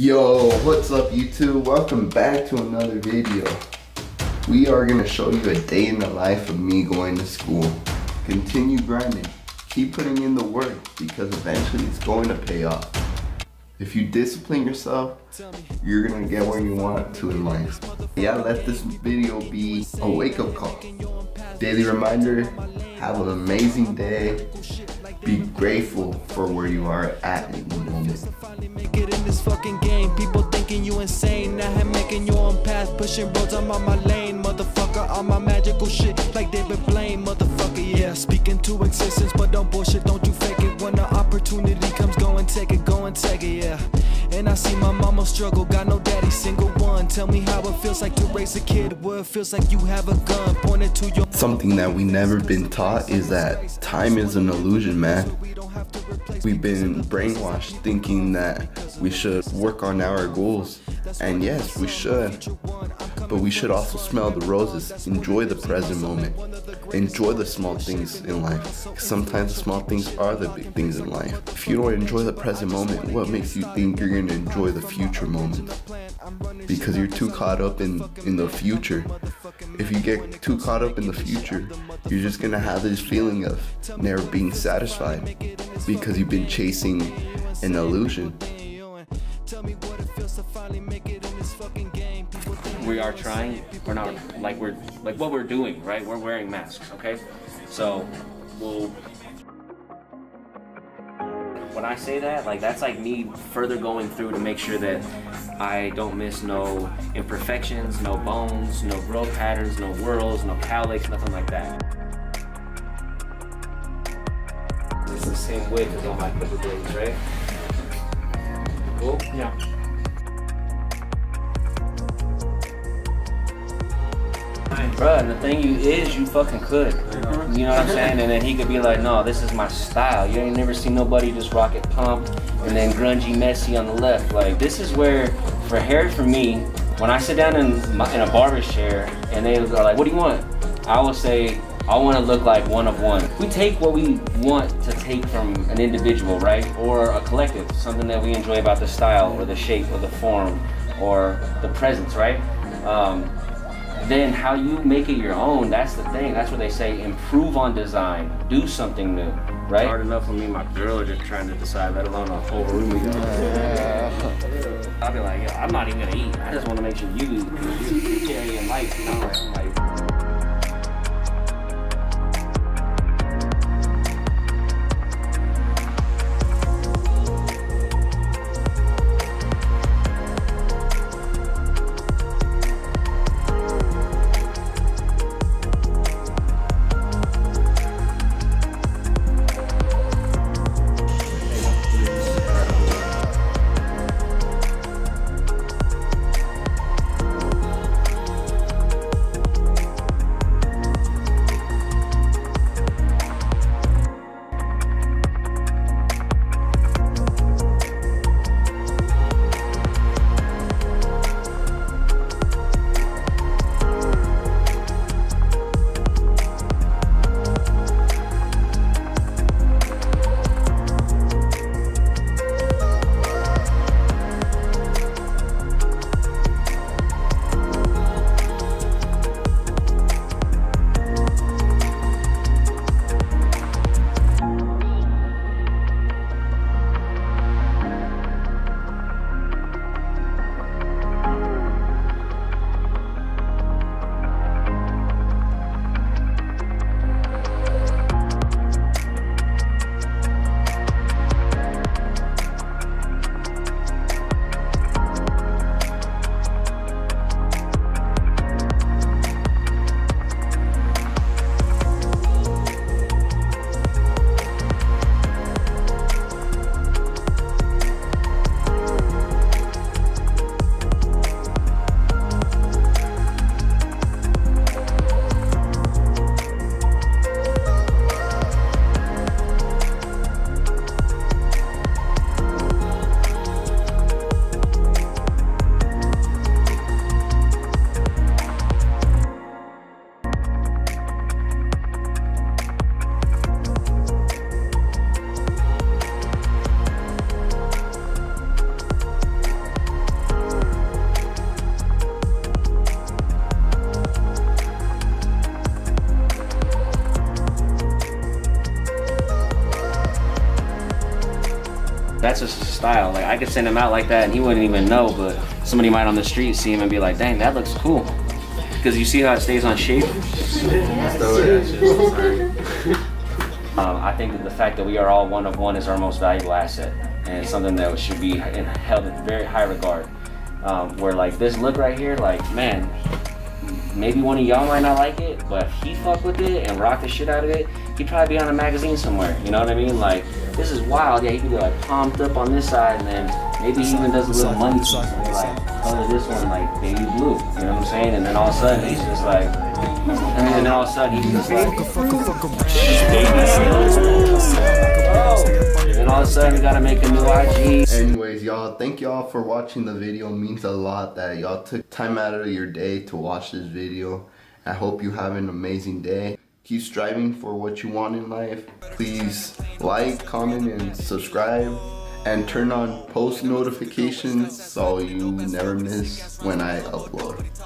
Yo, what's up YouTube? Welcome back to another video. We are gonna show you a day in the life of me going to school. Continue grinding, keep putting in the work because eventually it's going to pay off. If you discipline yourself, you're gonna get where you want to in life. Yeah, let this video be a wake-up call. Daily reminder, have an amazing day. Be grateful for where you are at in the moment. Make it in this fucking game. People thinking you insane. I am making your own path, pushing roads. I'm on my lane, motherfucker. All my magical shit, like David Blame, motherfucker. Yeah, speaking to existence, but don't bullshit, don't you fake it. When the opportunity comes, go and take it, yeah. And I see my mama struggle, got no daddy, single one. Tell me how it feels like to raise a kid, what it feels like you have a gun pointed to your. Something that we never been taught is that time is an illusion, man. We've been brainwashed thinking that we should work on our goals, and yes, we should, but we should also smell the roses, enjoy the present moment, enjoy the small things in life. Sometimes the small things are the big things in life. If you don't enjoy the present moment, what makes you think you're going to enjoy the future moment? Because you're too caught up in the future. If you get too caught up in the future, you're just going to have this feeling of never being satisfied because you've been chasing an illusion. We are trying. We're not like what we're doing, right? We're wearing masks, okay? So when I say that, like that's like me further going through to make sure that I don't miss no imperfections, no bones, no growth patterns, no whorls, no cowlicks, nothing like that. It's the same width as all my clipper blades, right? Cool? Yeah. Bruh, and the thing you fucking could. Mm-hmm. You know what I'm saying? And then he could be like, no, this is my style. You ain't never seen nobody just rock it pump and then grungy, messy on the left. Like, this is where, for hair for me, when I sit down in a barber's chair and they are like, what do you want? I will say, I want to look like one of one. We take what we want to take from an individual, right? Or a collective, something that we enjoy about the style or the shape or the form or the presence, right? Then how you make it your own, that's the thing. That's where they say improve on design, do something new, right? Hard enough for me and my girl are just trying to decide, let alone a whole roomie. I'll be like, yo, I'm not even gonna eat. I just want to make sure you carry in life, you know? Like, that's just his style. Like, I could send him out like that and he wouldn't even know, but somebody might on the street see him and be like, dang, that looks cool. Because you see how it stays on shape? I think that the fact that we are all one of one is our most valuable asset, and it's something that should be held in very high regard. Where like this look right here, like, man, maybe one of y'all might not like it, but if he fuck with it and rock the shit out of it, he'd probably be on a magazine somewhere, you know what I mean? Like, this is wild. Yeah, he can be like palmed up on this side, and then maybe he even does a little money piece, like color this one like baby blue, you know what I'm saying? And then all of a sudden he's just like, and then all of a sudden he's just like, oh. And all of a sudden we gotta make a new IG. Anyways, y'all, thank y'all for watching the video. It means a lot that y'all took time out of your day to watch this video. I hope you have an amazing day. Keep striving for what you want in life. Please like, comment, and subscribe. And turn on post notifications so you never miss when I upload.